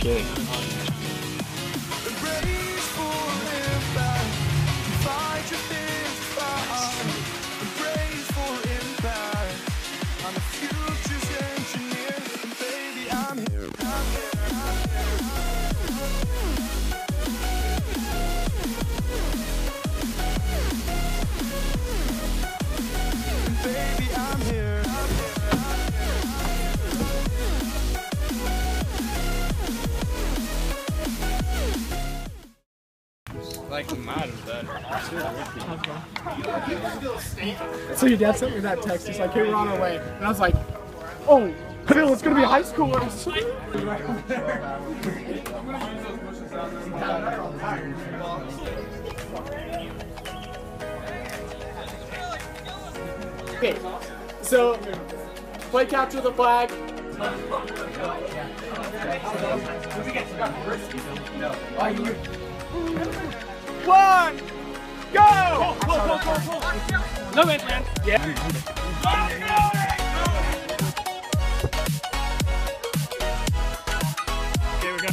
kidding. So your dad sent me that text, he's like, hey, we're on our way. And I was like, oh, Phil, it's gonna be high school. I'm like, okay, so play capture the flag. One, go! Pull. No man, man. Yeah. Okay, we go.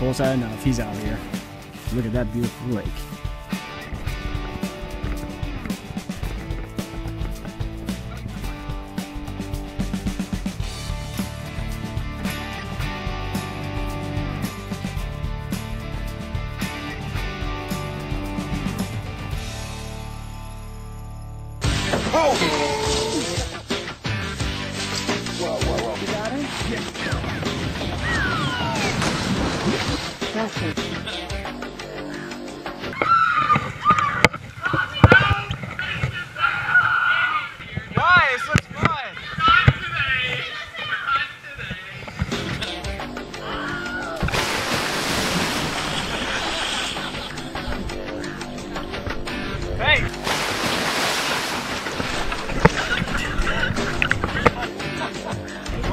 Bullseye enough, he's out of here. Look at that beautiful lake. Oh! Whoa, whoa, whoa, we got it? Yeah. That's it.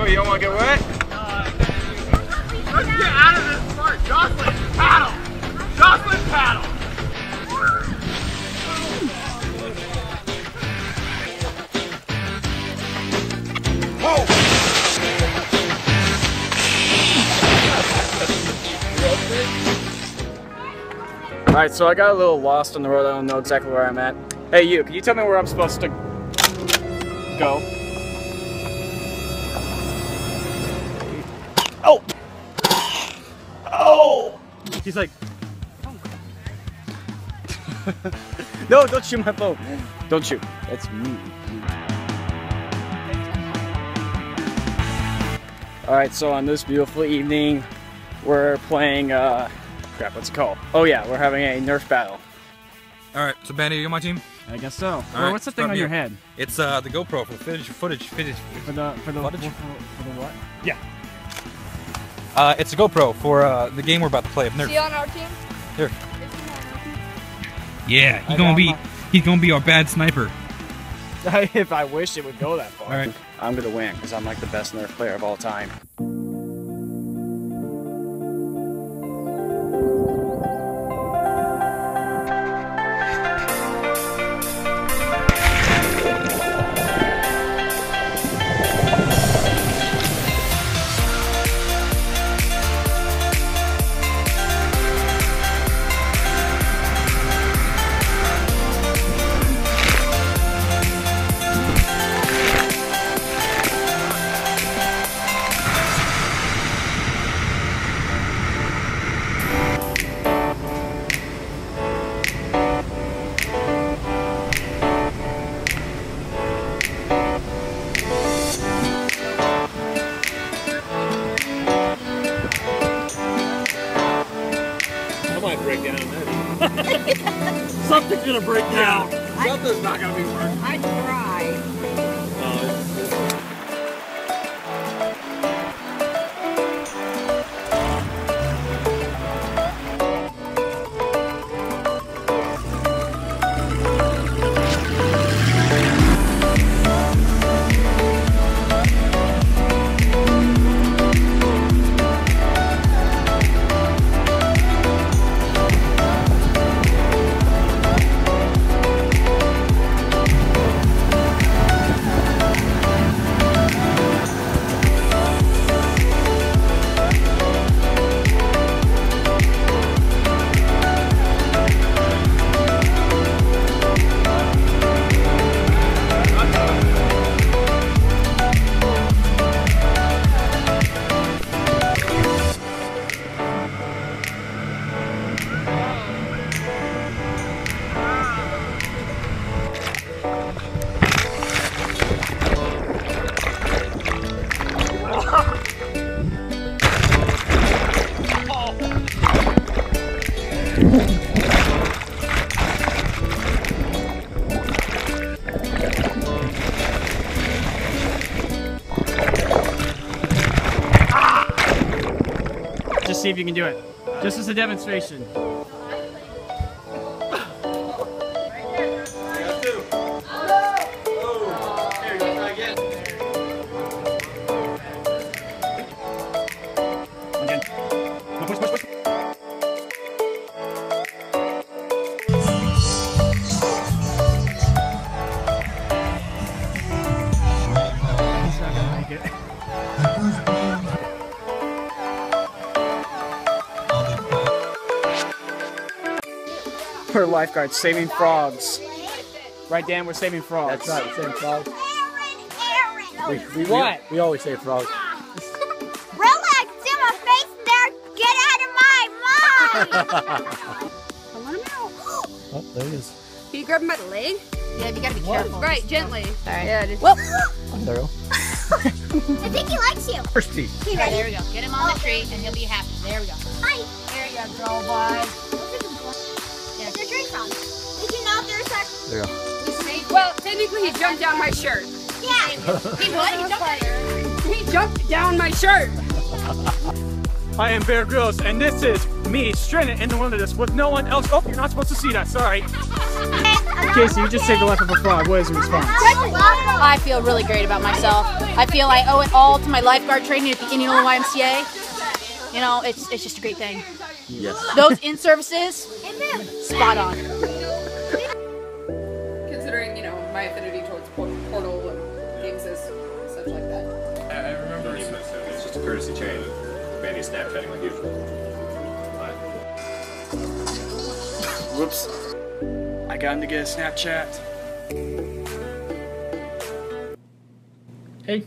You don't want to get wet? Let's get out of this part. Jocelyn, paddle! Jocelyn, paddle! Whoa! Alright, so I got a little lost on the road. I don't know exactly where I'm at. Hey, you, can you tell me where I'm supposed to go? Oh! Oh! He's like... No, don't shoot my boat. Don't shoot. That's me. Alright, so on this beautiful evening, we're playing, crap, what's it called? Oh yeah, we're having a Nerf battle. Alright, so Bandy, are you on my team? I guess so. All right, what's the thing on your head? It's, the GoPro for footage. For the what? Yeah. It's a GoPro for the game we're about to play. Is he on our team? Here. Yeah, he's gonna be our bad sniper. If I wish it would go that far. All right. I'm gonna win because I'm like the best Nerf player of all time. Break down. Something's gonna break down. Something's not gonna be working. I try. Just see if you can do it. Just as a demonstration. Lifeguards saving frogs. Right, Dan, we're saving frogs. That's right, we're saving frogs. We always save frogs. Relax, do my face there. Get out of my mind. I want him out. Oh, there he is. Can you grab him by the leg? Yeah, you gotta be careful. Right, gently. Alright, yeah, just. Whoop! There you go. I think he likes you. Thirsty. Alright, there we go. Get him on the tree and he'll be happy. There we go. Hi. There you go, girl, boy. There you go. Well, technically he jumped down my shirt. Yeah. He what? He jumped down my shirt. I am Bear Grylls, and this is me stranded in the wilderness with no one else. Oh, you're not supposed to see that. Sorry. Casey, you just saved the life of a frog. What is your response? I feel really great about myself. I feel I owe it all to my lifeguard training at the Indianola YMCA. You know, it's just a great thing. Yes. Those in services, spot on. My affinity towards Portal and games as such like that. I remember it. It's just a courtesy chain. Bandy Snapchatting like usual. Whoops. I got him to get a Snapchat. Hey.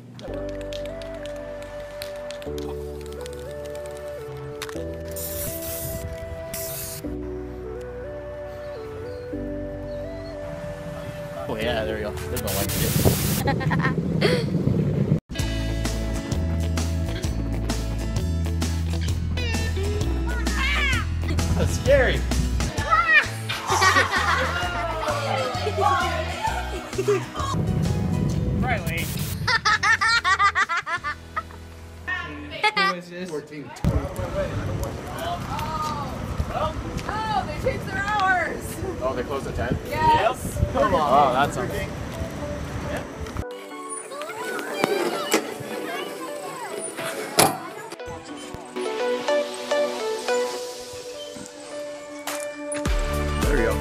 Oh yeah, there you go. There's no light shit. That's scary. Riley. Who is this? 14. Oh, they changed their hours. Oh, they closed at 10? Yes. Yep. Come on. Oh, that's something. Yeah. There we go.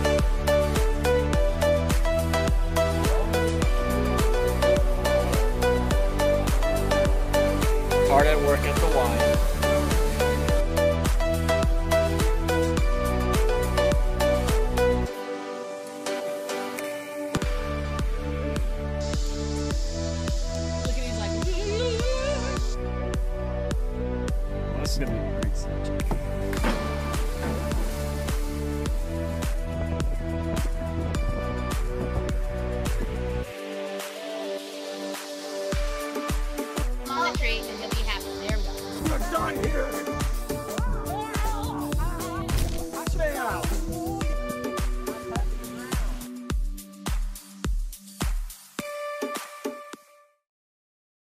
Hard at work at the Y. It's not here!